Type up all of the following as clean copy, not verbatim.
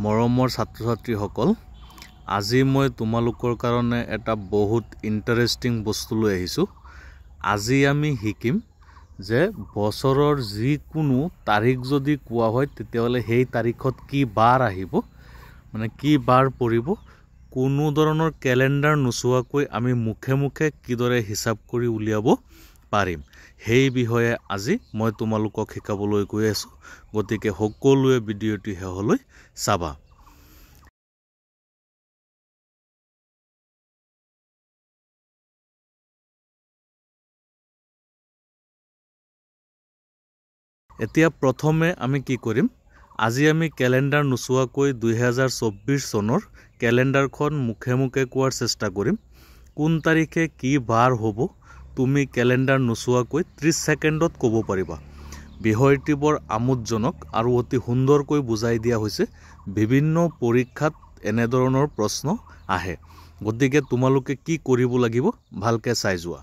মৰমৰ ছাত্ৰ-ছাত্ৰীসকল, আজি মই তোমালোকৰ কাৰণে এটা বহুত ইণ্টাৰেষ্টিং বস্তু লৈ আহিছোঁ। আজি আমি শিকিম যে বছৰৰ যিকোনো তাৰিখ যদি কোৱা হয় তেতিয়াহ'লে সেই তাৰিখত কি বাৰ আহিব, মানে কি বাৰ পৰিব। কোনো ধৰণৰ কেলেণ্ডাৰ নোচোৱাকৈ আমি মুখে মুখে কিদৰে হিচাপ কৰি উলিয়াব পাৰিম সেই বিষয়ে আজি মই তোমালোকক শিকাবলৈ গৈ আছোঁ। গতিকে সকলোৱে ভিডিঅ'টো শেষলৈ চাবা। এতিয়া প্ৰথমে আমি কি কৰিম, আজি আমি কেলেণ্ডাৰ নোচোৱাকৈ 2024 চনৰ কেলেণ্ডাৰখন মুখে মুখে কোৱাৰ চেষ্টা কৰিম। কোন তাৰিখে কি বাৰ হ'ব তুমি কেলেণ্ডাৰ নোচোৱাকৈ 30 ছেকেণ্ডত ক'ব পাৰিবা। বিষয়টি বৰ আমোদজনক আৰু অতি সুন্দৰকৈ বুজাই দিয়া হৈছে। বিভিন্ন পৰীক্ষাত এনেধৰণৰ প্ৰশ্ন আহে, গতিকে তোমালোকে কি কৰিব লাগিব ভালকৈ চাই যোৱা।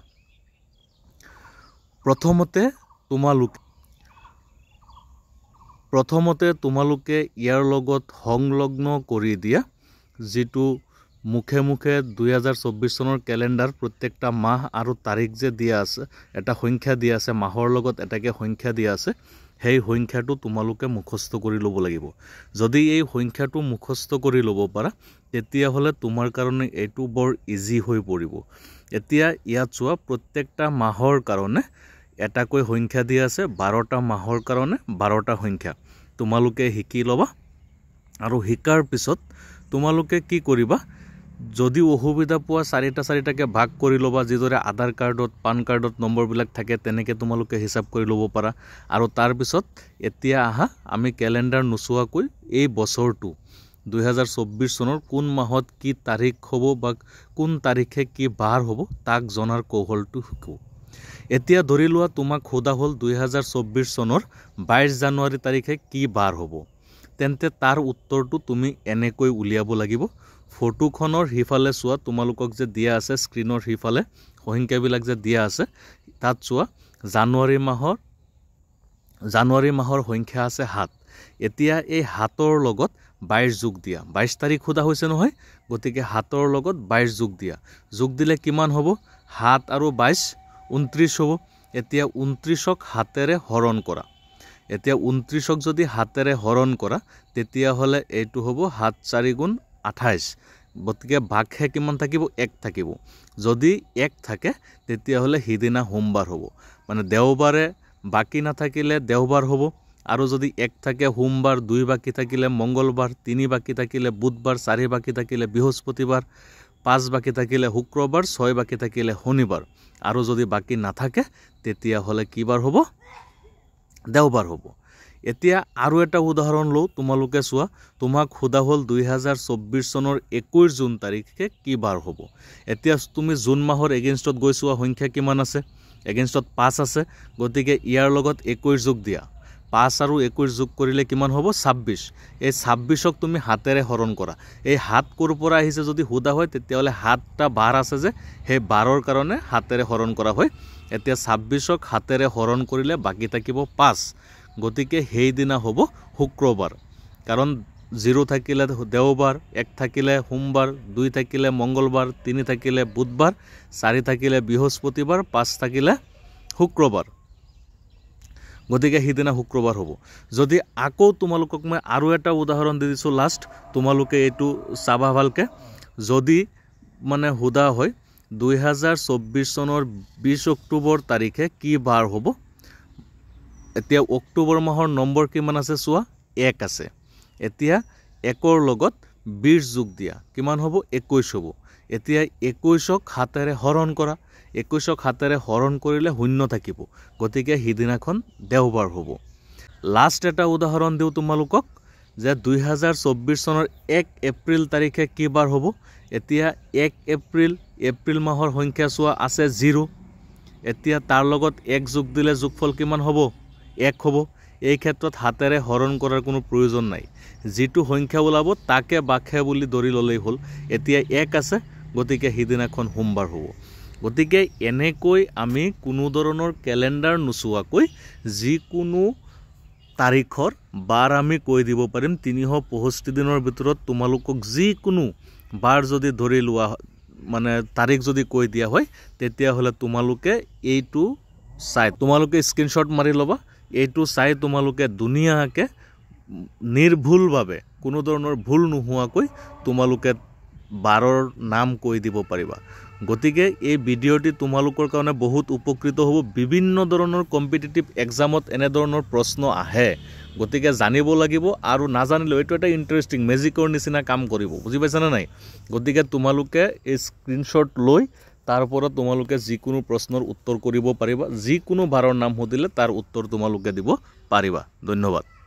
প্ৰথমতে তোমালোকে ইয়াৰ লগত সংলগ্ন কৰি দিয়া যিটো মুখে মুখে 2024 চনৰ কেলেণ্ডাৰ প্ৰত্যেকটা মাহ আৰু তাৰিখ যে দিয়া আছে, এটা সংখ্যা দিয়া আছে, মাহৰ লগত এটাকে সংখ্যা দিয়া আছে, সেই সংখ্যাটো তোমালোকে মুখস্থ কৰি ল'ব লাগিব। যদি এই সংখ্যাটো মুখস্থ কৰি ল'ব পাৰা তেতিয়াহ'লে তোমাৰ কাৰণে এইটো বৰ ইজি হৈ পৰিব। এতিয়া ইয়াত চোৱা, প্ৰত্যেকটা মাহৰ কাৰণে এটাকৈ সংখ্যা দিয়া আছে, 12টা মাহৰ কাৰণে 12টা সংখ্যা তোমালোকে শিকি ল'বা। আৰু শিকাৰ পিছত তোমালোকে কি কৰিবা, যদি অসুবিধা পোৱা চাৰিটা চাৰিটাকৈ ভাগ কৰি ল'বা। যিদৰে আধাৰ কাৰ্ডত পান কাৰ্ডত নম্বৰবিলাক থাকে তেনেকৈ তোমালোকে হিচাপ কৰি ল'ব পাৰা। আৰু তাৰপিছত এতিয়া আহা আমি কেলেণ্ডাৰ নোচোৱাকৈ এই বছৰটো 2024 চনৰ কোন মাহত কি তাৰিখ হ'ব বা কোন তাৰিখে কি বাৰ হ'ব তাক জনাৰ কৌশলটো শিকোঁ। এতিয়া ধৰি লোৱা তোমাক সোধা হ'ল 2024 চনৰ 22 জানুৱাৰী তাৰিখে কি বাৰ হ'ব, তেন্তে তাৰ উত্তৰটো তুমি এনেকৈ উলিয়াব লাগিব। ফটোখনৰ সিফালে চোৱা, তোমালোকক যে দিয়া আছে স্ক্ৰীনৰ সিফালে সংখ্যাবিলাক যে দিয়া আছে তাত চোৱা, জানুৱাৰী মাহৰ সংখ্যা আছে 7। এতিয়া এই 7ৰ লগত 22 যোগ দিয়া। 22 তাৰিখ সোধা হৈছে নহয়, গতিকে 7ৰ লগত 22 যোগ দিয়া। যোগ দিলে কিমান হ'ব, 7 আৰু 22 29 হ'ব। এতিয়া 29ক হাতেৰে হৰণ কৰা। এতিয়া 29ক যদি হাতেৰে হৰণ কৰা তেতিয়াহ'লে এইটো হ'ব 7 × 4 = 28। গতিকে ভাগহে কিমান থাকিব, 1 থাকিব। যদি 1 থাকে তেতিয়াহ'লে সিদিনা সোমবাৰ হ'ব, মানে দেওবাৰে বাকী নাথাকিলে দেওবাৰ হ'ব। আৰু যদি 1 থাকে সোমবাৰ, 2 বাকী থাকিলে মংগলবাৰ, 3 বাকী থাকিলে বুধবাৰ, 4 বাকী থাকিলে বৃহস্পতিবাৰ, 5 বাকী থাকিলে শুক্ৰবাৰ, 6 বাকী থাকিলে শনিবাৰ। আৰু যদি বাকী নাথাকে তেতিয়াহ'লে কি বাৰ হ'ব, দেওবাৰ হ'ব। এতিয়া আৰু এটা উদাহৰণ লওঁ, তোমালোকে চোৱা, তোমাক সোধা হ'ল 2024 চনৰ 21 জুন তাৰিখে কি বাৰ হ'ব। এতিয়া তুমি জুন মাহৰ এগেইনষ্টত গৈ চোৱা, সংখ্যা কিমান আছে, এগেইনষ্টত 5 আছে। গতিকে ইয়াৰ লগত 21 যোগ দিয়া। 5 আৰু 21 যোগ কৰিলে কিমান হ'ব, 26। এই 26ক তুমি হাতেৰে হৰণ কৰা। এই 7 ক'ৰ পৰা আহিছে যদি সোধা হয় তেতিয়াহ'লে 7টা 12 আছে যে, সেই 12ৰ কাৰণে হাতেৰে হৰণ কৰা হয়। এতিয়া 26ক হাতেৰে হৰণ কৰিলে বাকী থাকিব 5। গতিকে সেইদিনা হ'ব শুক্ৰবাৰ, কাৰণ 0 থাকিলে দেওবাৰ, 1 থাকিলে সোমবাৰ, 2 থাকিলে মংগলবাৰ, 3 থাকিলে বুধবাৰ, 4 থাকিলে বৃহস্পতিবাৰ, 5 থাকিলে শুক্ৰবাৰ। গতিকে সিদিনা শুক্ৰবাৰ হ'ব। যদি আকৌ তোমালোকক মই আৰু এটা উদাহৰণ দি দিছোঁ লাষ্ট, তোমালোকে এইটো চাবা ভালকৈ। যদি মানে সোধা হয় 2024 চনৰ 20 অক্টোবৰ তাৰিখে কি বাৰ হ'ব। এতিয়া অক্টোবৰ মাহৰ নম্বৰ কিমান আছে চোৱা, 1 আছে। এতিয়া 1ৰ লগত 20 যোগ দিয়া, কিমান হ'ব, 21 হ'ব। এতিয়া 21ক হাতেৰে হৰণ কৰা। 21ক হাতেৰে হৰণ কৰিলে 0 থাকিব, গতিকে সিদিনাখন দেওবাৰ হ'ব। লাষ্ট এটা উদাহৰণ দিওঁ তোমালোকক যে 2024 চনৰ 1 এপ্ৰিল তাৰিখে কি বাৰ হ'ব। এতিয়া 1 এপ্ৰিল মাহৰ সংখ্যা চোৱা, আছে 0। এতিয়া তাৰ লগত 1 যোগ দিলে যোগফল কিমান হ'ব, 1 হ'ব। এই ক্ষেত্ৰত হাতেৰে হৰণ কৰাৰ কোনো প্ৰয়োজন নাই, যিটো সংখ্যা ওলাব তাকে বাঘে বুলি ধৰি ল'লেই হ'ল। এতিয়া 1 আছে, গতিকে সিদিনাখন সোমবাৰ হ'ব। গতিকে এনেকৈ আমি কোনো ধৰণৰ কেলেণ্ডাৰ নোচোৱাকৈ যিকোনো তারিখর বাৰ আমি কৈ দিব পাৰিম 365 দিনৰ ভিতৰত তোমালোকক যিকোনো বাৰ যদি ধৰি লোৱা মানে তারিখ যদি কৈ দিয়া হয় তেতিয়া হলে তোমালোকে এইটো চাই তোমালোকে স্ক্রিনশট মাৰি লবা এইটো চাই তোমালোকে দুনিয়াকে নির্ভুলভাৱে কোনো ধৰণৰ ভুল নোহোৱাকৈ তোমালোকে বাৰৰ নাম কৈ দিব পাৰিবা। গতিকে এই ভিডিওটি তোমালোকৰ কাৰণে বহুত উপকৃত হ'ব। বিভিন্ন ধৰণৰ কম্পিটিটিভ এক্সামত এনে ধৰণৰ প্ৰশ্ন আহে, গতিকে জানিব লাগিব আৰু নাজানিলে এইটো এটা ইন্টারেস্টিং মেজিকৰ নিচিনা কাম কৰিব, বুজি পাইছানে নাই? গতিকে তোমালোকে এই স্ক্রিনশট লৈ তারপর তোমালোকে যিকোনো প্রশ্নের উত্তর কৰিব পাৰিবা, যিকোনো বাৰৰ নাম সুধিলে তাৰ উত্তৰ তোমালোকে দিব পাৰিবা। ধন্যবাদ।